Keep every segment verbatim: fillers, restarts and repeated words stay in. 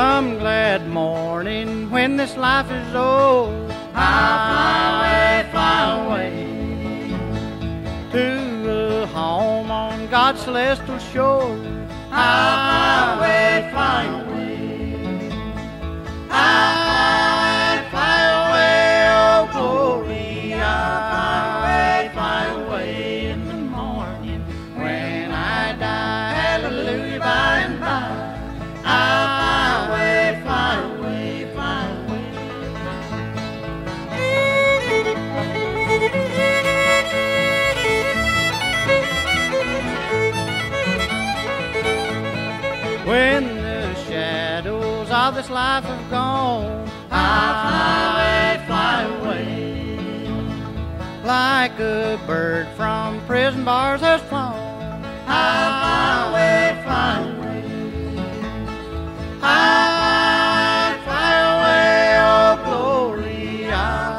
some glad morning when this life is old, I'll fly away, fly away to a home on God's celestial shore. I'll fly away, fly away, I'll fly away, oh glory. I'll fly away, fly away in the morning when I die, hallelujah, by and by. I'll fly away, fly away, fly away. When the shadows of this life have gone, I'll fly away, fly away, like a bird from prison bars has flown. I'll fly away, fly away, I'll fly away, oh glory. I'll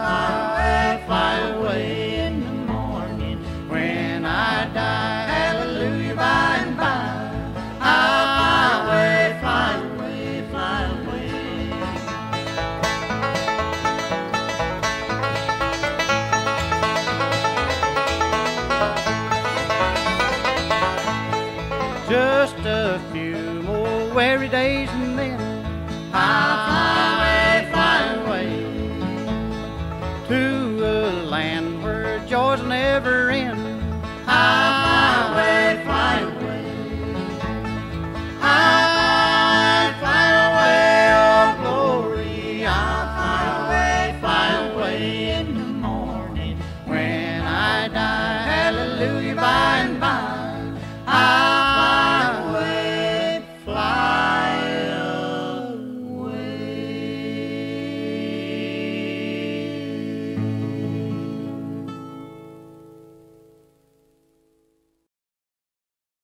fly away in the morning when I die, hallelujah, by and by. I'll fly away, fly away, fly away. Just a few more weary days and I'll fly away, fly away to a land where joys never end.